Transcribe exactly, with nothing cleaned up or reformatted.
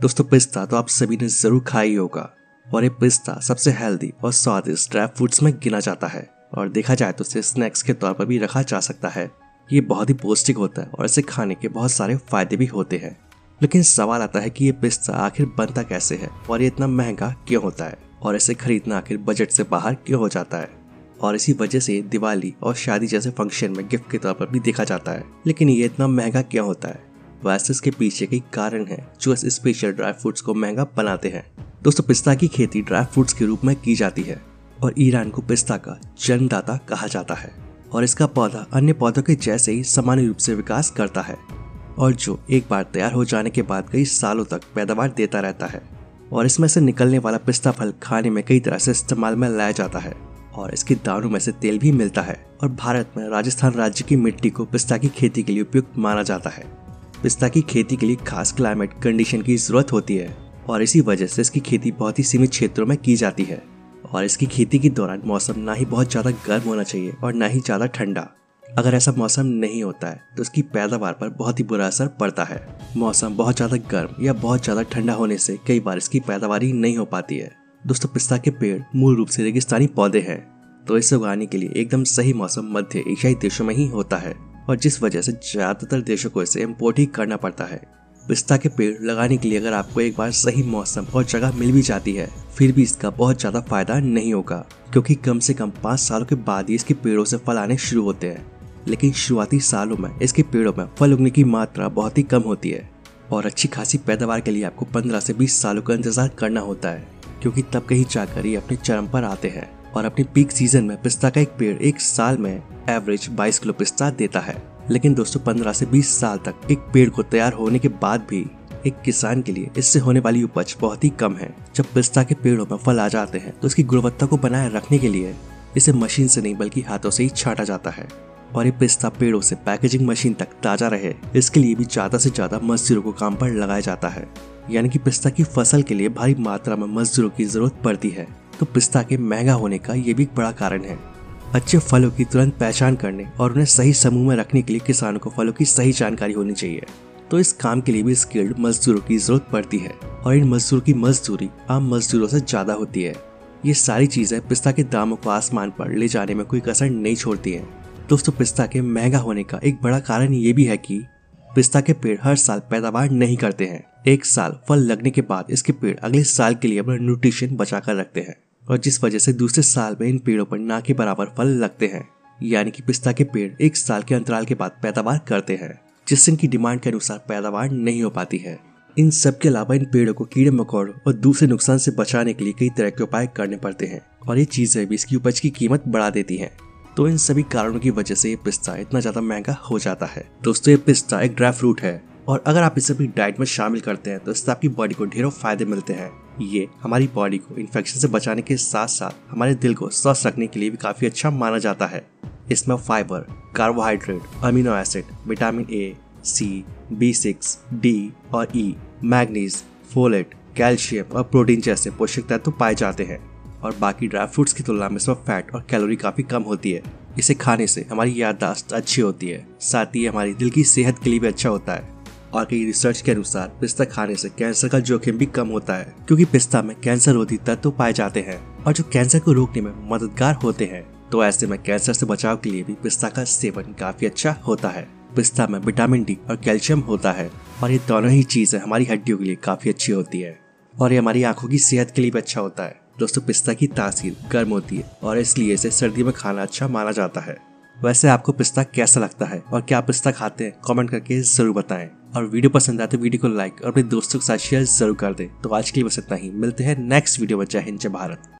दोस्तों पिस्ता तो आप सभी ने जरूर खाई होगा और ये पिस्ता सबसे हेल्दी और स्वादिष्ट ड्राई फ्रूट्स में गिना जाता है और देखा जाए तो इसे स्नैक्स के तौर पर भी रखा जा सकता है। ये बहुत ही पौष्टिक होता है और इसे खाने के बहुत सारे फायदे भी होते हैं। लेकिन सवाल आता है कि ये पिस्ता आखिर बनता कैसे है और ये इतना महंगा क्यों होता है और इसे खरीदना आखिर बजट से बाहर क्यों हो जाता है और इसी वजह से दिवाली और शादी जैसे फंक्शन में गिफ्ट के तौर पर भी देखा जाता है। लेकिन ये इतना महंगा क्यों होता है? वैसे इसके पीछे कई कारण हैं जो इस स्पेशल ड्राई फ्रूट्स को महंगा बनाते हैं। दोस्तों पिस्ता की खेती ड्राई फ्रूट्स के रूप में की जाती है और ईरान को पिस्ता का जन्मदाता कहा जाता है और इसका पौधा अन्य पौधों के जैसे ही सामान्य रूप से विकास करता है और जो एक बार तैयार हो जाने के बाद कई सालों तक पैदावार देता रहता है और इसमें से निकलने वाला पिस्ता फल खाने में कई तरह से इस्तेमाल में लाया जाता है और इसके दानों में से तेल भी मिलता है और भारत में राजस्थान राज्य की मिट्टी को पिस्ता की खेती के लिए उपयुक्त माना जाता है। पिस्ता की खेती के लिए खास क्लाइमेट कंडीशन की जरूरत होती है और इसी वजह से इसकी खेती बहुत ही सीमित क्षेत्रों में की जाती है और इसकी खेती के दौरान मौसम ना ही बहुत ज़्यादा गर्म होना चाहिए और ना ही ज़्यादा ठंडा। अगर ऐसा मौसम नहीं होता है तो इसकी पैदावार पर बहुत ही बुरा असर पड़ता है। मौसम बहुत ज़्यादा गर्म या बहुत ज़्यादा ठंडा होने से कई बार इसकी पैदावार ही नहीं हो पाती है। दोस्तों पिस्ता के पेड़ मूल रूप से रेगिस्तानी पौधे हैं तो इसे उगाने के लिए एकदम सही मौसम मध्य एशियाई देशों में ही होता है और जिस वजह से ज़्यादातर देशों को इसे इम्पोर्ट ही करना पड़ता है। पिस्ता के पेड़ लगाने के लिए अगर आपको एक बार सही मौसम और जगह मिल भी जाती है फिर भी इसका बहुत ज़्यादा फायदा नहीं होगा क्योंकि कम से कम पाँच सालों के बाद ही इसके पेड़ों से फल आने शुरू होते हैं। लेकिन शुरुआती सालों में इसके पेड़ों में फल उगने की मात्रा बहुत ही कम होती है और अच्छी खासी पैदावार के लिए आपको पंद्रह से बीस सालों का इंतजार करना होता है क्योंकि तब कहीं जाकर ये अपने चरम पर आते हैं और अपने पीक सीजन में पिस्ता का एक पेड़ एक साल में एवरेज बाईस किलो पिस्ता देता है। लेकिन दोस्तों पंद्रह से बीस साल तक एक पेड़ को तैयार होने के बाद भी एक किसान के लिए इससे होने वाली उपज बहुत ही कम है। जब पिस्ता के पेड़ों में फल आ जाते हैं तो इसकी गुणवत्ता को बनाए रखने के लिए इसे मशीन से नहीं बल्कि हाथों से ही छांटा जाता है और ये पिस्ता पेड़ों से पैकेजिंग मशीन तक ताजा रहे इसके लिए भी ज़्यादा से ज़्यादा मजदूरों को काम पर लगाया जाता है यानी कि पिस्ता की फसल के लिए भारी मात्रा में मजदूरों की जरूरत पड़ती है। तो पिस्ता के महंगा होने का ये भी एक बड़ा कारण है। अच्छे फलों की तुरंत पहचान करने और उन्हें सही समूह में रखने के लिए किसानों को फलों की सही जानकारी होनी चाहिए तो इस काम के लिए भी स्किल्ड मजदूरों की जरूरत पड़ती है और इन मजदूरों की मजदूरी आम मजदूरों से ज़्यादा होती है। ये सारी चीज़ें पिस्ता के दामों को आसमान पर ले जाने में कोई कसर नहीं छोड़ती हैं। दोस्तों पिस्ता के महंगा होने का एक बड़ा कारण ये भी है कि पिस्ता के पेड़ हर साल पैदावार नहीं करते हैं। एक साल फल लगने के बाद इसके पेड़ अगले साल के लिए अपना न्यूट्रिशन बचा कर रखते हैं और जिस वजह से दूसरे साल में इन पेड़ों पर ना के बराबर फल लगते हैं यानी कि पिस्ता के पेड़ एक साल के अंतराल के बाद पैदावार करते हैं जिससे इनकी डिमांड के अनुसार पैदावार नहीं हो पाती है। इन सब के अलावा इन पेड़ों को कीड़े मकोड़ों और दूसरे नुकसान से बचाने के लिए कई तरह के उपाय करने पड़ते हैं और ये चीज़ें भी इसकी उपज की कीमत बढ़ा देती हैं। तो इन सभी कारणों की वजह से ये पिस्ता इतना ज़्यादा महंगा हो जाता है। दोस्तों ये पिस्ता एक ड्राई फ्रूट है और अगर आप इसे अपनी डाइट में शामिल करते हैं तो इससे आपकी बॉडी को ढेरों फायदे मिलते हैं। ये हमारी बॉडी को इन्फेक्शन से बचाने के साथ साथ हमारे दिल को स्वस्थ रखने के लिए भी काफ़ी अच्छा माना जाता है। इसमें fibre, carbohydrate, amino acid, vitamin A, C, B six, D और ई, मैग्नीज, फोलेट, कैल्शियम और प्रोटीन जैसे पोषक तत्व पाए जाते हैं और बाकी ड्राई फ्रूट्स की तुलना में इसमें फैट और कैलोरी काफ़ी कम होती है। इसे खाने से हमारी याददाश्त अच्छी होती है, साथ ही हमारी दिल की सेहत के लिए भी अच्छा होता है और कई रिसर्च के अनुसार पिस्ता खाने से कैंसर का जोखिम भी कम होता है क्योंकि पिस्ता में कैंसर रोधी तत्व पाए जाते हैं और जो कैंसर को रोकने में मददगार होते हैं। तो ऐसे में कैंसर से बचाव के लिए भी पिस्ता का सेवन काफी अच्छा होता है। पिस्ता में विटामिन डी और कैल्शियम होता है और ये दोनों ही चीजें हमारी हड्डियों के लिए काफी अच्छी होती है और ये हमारी आंखों की सेहत के लिए भी अच्छा होता है। दोस्तों पिस्ता की तासीर गर्म होती है और इसलिए इसे सर्दी में खाना अच्छा माना जाता है। वैसे आपको पिस्ता कैसा लगता है और क्या पिस्ता खाते हैं, कमेंट करके जरूर बताएं और वीडियो पसंद आए तो वीडियो को लाइक और अपने दोस्तों के साथ शेयर जरूर कर दें। तो आज के लिए बस इतना ही, मिलते हैं नेक्स्ट वीडियो में। जय हिंद, जय भारत।